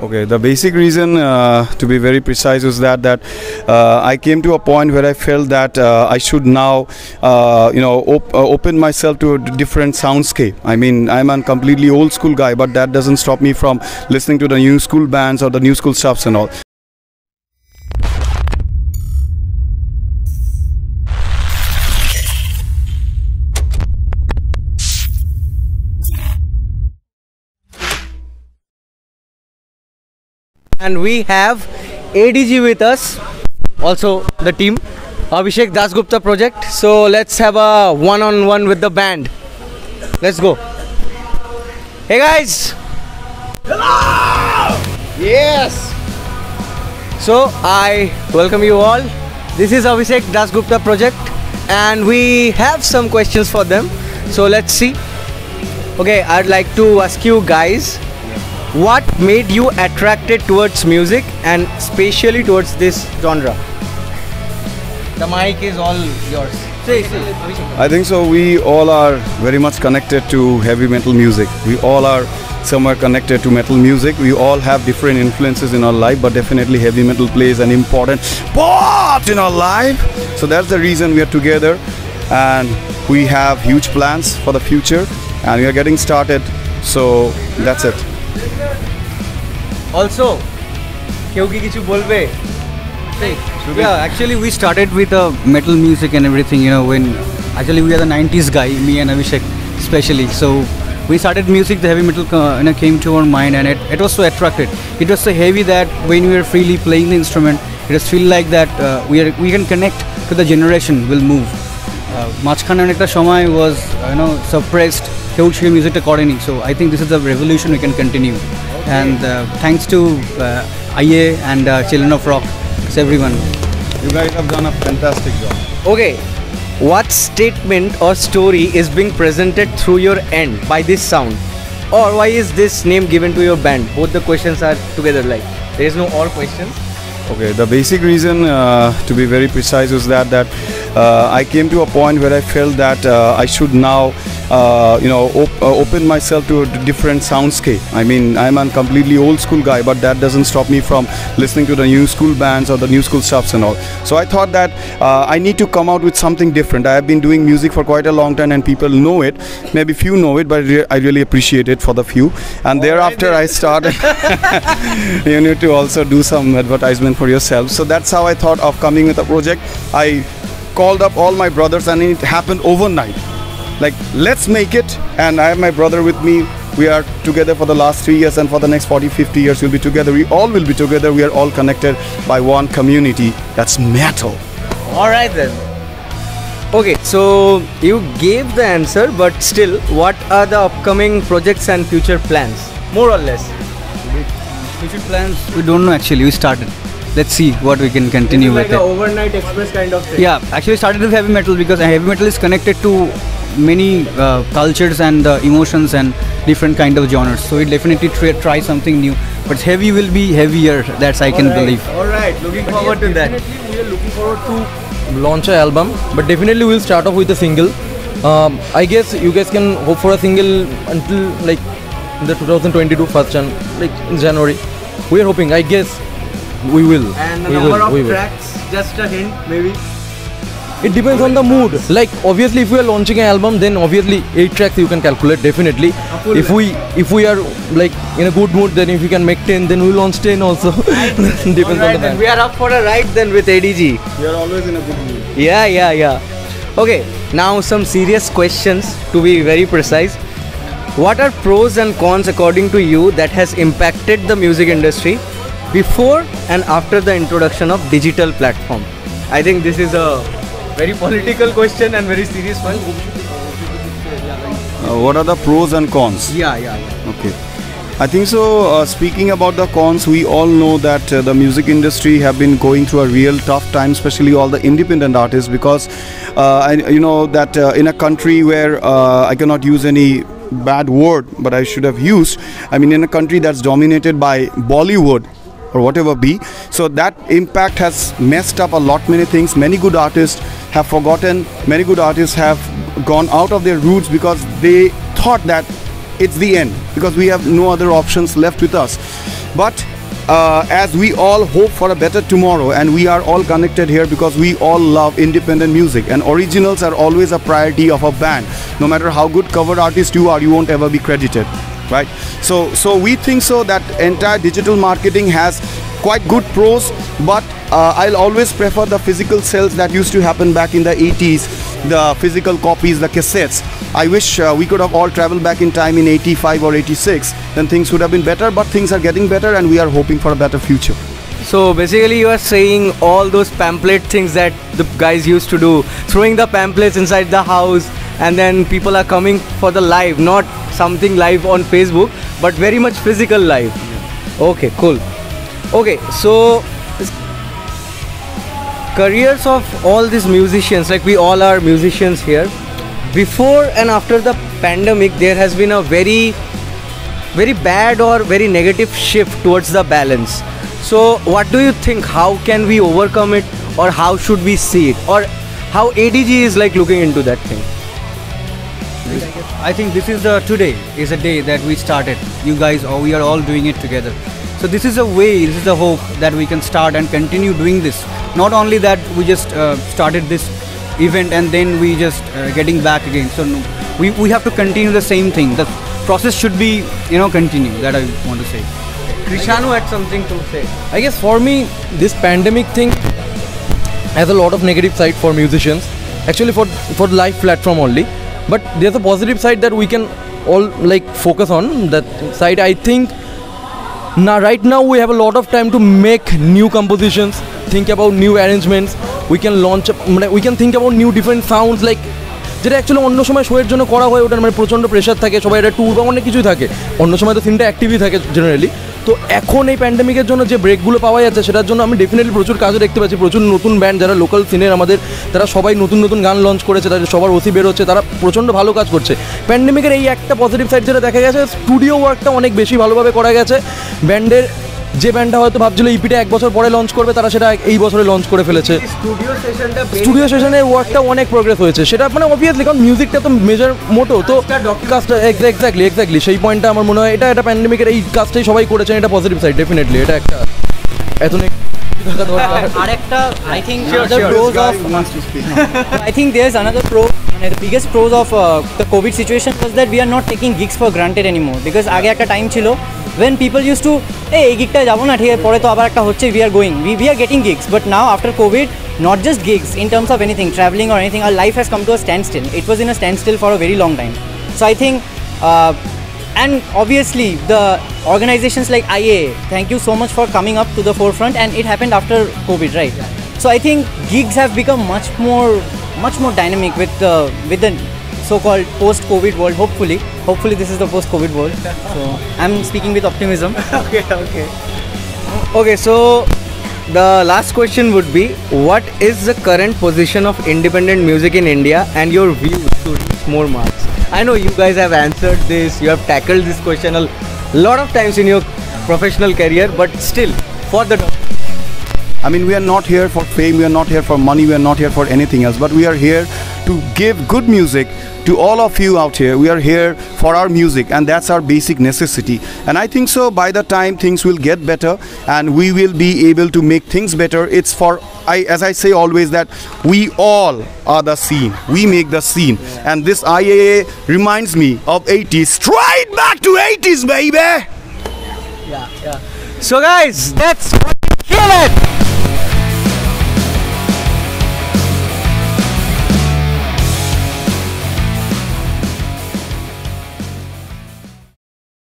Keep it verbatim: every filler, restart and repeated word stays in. Okay, the basic reason, uh, to be very precise, was that that uh, I came to a point where I felt that uh, I should now, uh, you know, op open myself to a different soundscape. I mean, I'm a completely old school guy, but that doesn't stop me from listening to the new school bands or the new school stuffs and all. And we have A D G with us, also the team, Abhishek Dasgupta Project. So let's have a one-on-one -on -one with the band. Let's go. Hey guys! Hello! Yes! So I welcome you all. This is Abhishek Dasgupta Project and we have some questions for them. So let's see. Okay, I'd like to ask you guys, what made you attracted towards music and especially towards this genre? The mic is all yours. I think so. We all are very much connected to heavy metal music. We all are somewhere connected to metal music. We all have different influences in our life, but definitely heavy metal plays an important part in our life. So that's the reason we are together, and we have huge plans for the future, and we are getting started. So that's it. Also, kyunki kichu bolbe. Yeah, actually we started with uh, metal music and everything, you know, when actually we are the nineties guy, me and Abhishek especially. So we started music, the heavy metal uh, you know, came to our mind, and it, it was so attracted. It was so heavy that when we were freely playing the instrument, it just feel like that uh, we are we can connect to the generation will move. Majkhane ekta shomoy was, you know, suppressed. So I think this is a revolution we can continue. Okay. And uh, thanks to uh, I A and uh, Children of Rock, it's everyone. You guys have done a fantastic job. Okay, what statement or story is being presented through your end by this sound? Or why is this name given to your band? Both the questions are together, like there is no all questions. Okay, the basic reason, uh, to be very precise, was that that uh, I came to a point where I felt that uh, I should now, uh, you know, op uh, open myself to a different soundscape. I mean, I'm a completely old school guy, but that doesn't stop me from listening to the new school bands or the new school stuffs and all. So I thought that uh, I need to come out with something different. I have been doing music for quite a long time, and people know it. Maybe few know it, but re I really appreciate it for the few. And oh, thereafter, I, I started. You need to also do some advertisement for yourself. So that's how I thought of coming with a project. I called up all my brothers and it happened overnight. Like, let's make it, and I have my brother with me. We are together for the last three years and for the next forty, fifty years we'll be together. We all will be together. We are all connected by one community. That's metal. Alright then. Okay, so you gave the answer, but still, what are the upcoming projects and future plans? More or less. Future plans, we don't know actually. We started. Let's see what we can continue with it. Like an overnight express kind of thing. Yeah, actually started with heavy metal because heavy metal is connected to many uh, cultures and uh, emotions and different kind of genres. So we definitely try, try something new. But heavy will be heavier, that's I can believe. Alright, looking forward to that. Definitely we are looking forward to launch an album. But definitely we'll start off with a single. Um, I guess you guys can hope for a single until like the two thousand twenty-two first and like in January. We are hoping, I guess. We will. And the number of tracks, just a hint, maybe? It depends on the mood. Like, obviously, if we are launching an album, then obviously eight tracks you can calculate, definitely. If we if we are like in a good mood, then if we can make ten, then we will launch ten also. Depends on the band. We are up for a ride then with A D G. We are always in a good mood. Yeah, yeah, yeah. Okay, now some serious questions, to be very precise. What are pros and cons according to you that has impacted the music industry before and after the introduction of digital platform? I think this is a very political question and very serious one. Uh, what are the pros and cons? Yeah, yeah, yeah. Okay. I think so, uh, speaking about the cons, we all know that uh, the music industry have been going through a real tough time, especially all the independent artists, because uh, I, you know that uh, in a country where uh, I cannot use any bad word, but I should have used, I mean in a country that's dominated by Bollywood, or whatever be. So that impact has messed up a lot, many things. Many good artists have forgotten. Many good artists have gone out of their roots because they thought that it's the end, because we have no other options left with us. But uh, as we all hope for a better tomorrow, and we are all connected here because we all love independent music, and originals are always a priority of a band. No matter how good cover artist you are, you won't ever be credited, right? So, so we think so that entire digital marketing has quite good pros, but uh, I'll always prefer the physical sales that used to happen back in the eighties, the physical copies, the cassettes. I wish uh, we could have all traveled back in time in eighty-five or eighty-six, then things would have been better, but things are getting better and we are hoping for a better future. So basically you are saying all those pamphlet things that the guys used to do, throwing the pamphlets inside the house, and then people are coming for the live, not something live on Facebook, but very much physical live. Okay, cool. Okay, so careers of all these musicians, like we all are musicians here, before and after the pandemic, there has been a very, very bad or very negative shift towards the balance. So what do you think? How can we overcome it, or how should we see it, or how A D G is like looking into that thing? I think this is the today is a day that we started. You guys, or we are all doing it together. So this is a way, this is the hope that we can start and continue doing this. Not only that we just uh, started this event and then we just uh, getting back again. So no, we, we have to continue the same thing. The process should be, you know, continue. That I want to say. Krishanu had something to say. I guess for me, this pandemic thing has a lot of negative side for musicians. Actually for, for live platform only. But there's a positive side that we can all like focus on. That side, I think, now right now we have a lot of time to make new compositions, think about new arrangements, we can launch, we can think about new different sounds, like যেটা actually অন্য সময় শোয়ের জন্য করা হয় ওটার মানে প্রচন্ড প্রেসার থাকে, সবাই এটা ট্যুর বা অনেক কিছুই থাকে, অন্য সময় তো সিনটা অ্যাক্টিভই থাকে জেনারেলি। তো এখন এই প্যান্ডেমিকের জন্য যে ব্রেকগুলো পাওয়া যাচ্ছে সেটার জন্য আমি ডেফিনেটলি প্রচুর কাজও দেখতে পাচ্ছি, প্রচুর নতুন ব্যান্ড যারা লোকাল সিনের আমাদের, তারা সবাই নতুন নতুন গান লঞ্চ করেছে, তাদের সবার ওসি বের হচ্ছে, তারা প্রচণ্ড ভালো কাজ করছে। প্যান্ডেমিকের এই একটা পজিটিভ সাইড যেটা দেখা গেছে, স্টুডিও ওয়ার্কটা অনেক বেশি ভালোভাবে করা গেছে। ব্যান্ডের যে ব্যান্ডটা হয়তো ভাবছিল ইপিটা এক বছর পরে লঞ্চ করবে, তারা সেটা এই বছরে লঞ্চ করে ফেলেছে। স্টুডিও সেশনটা স্টুডিও সেশনের ওয়ার্কটা অনেক প্রোগ্রেস হয়েছে, সেটা মানে অবভিয়াসলি কারণ মিউজিকটা তো মেজর মোটো, তো কাজটা এক্স্যাক্টলি এক্স্যাক্টলি সেই পয়েন্টটা আমার মনে হয় এটা একটা প্যান্ডেমিকের এই কাজটাই সবাই করেছেন, এটা পজিটিভ সাইড ডেফিনেটলি। এটা একটা এত আরেকটা I think pros of I think there is another pro and the biggest pros of uh, the COVID situation was that we are not taking gigs for granted anymore, because aage ekta time chilo when people used to hey ei gig ta jabo na thik pore to abar ekta hocche, we are going, we, we are getting gigs, but now after COVID not just gigs, in terms of anything, traveling or anything, our life has come to a standstill. It was in a standstill for a very long time. So I think uh, and obviously the organizations like I A A, thank you so much for coming up to the forefront, and it happened after COVID, right? Yeah. So I think gigs have become much more much more dynamic with the uh, with the so-called post-COVID world. Hopefully, hopefully this is the post-COVID world. So I'm speaking with optimism. Okay, okay, okay. So the last question would be: what is the current position of independent music in India, and your views to reach more marks? I know you guys have answered this. You have tackled this question a lot of times in your professional career, but still, for the I mean, we are not here for fame, we are not here for money, we are not here for anything else, but we are here to give good music to all of you out here. We are here for our music, and that's our basic necessity. And I think so, by the time things will get better and we will be able to make things better, it's for, I, as I say always, that we all are the scene. We make the scene. Yeah. And this I A A reminds me of eighties. Straight back to eighties, baby! Yeah, yeah. So guys, that's what we kill it!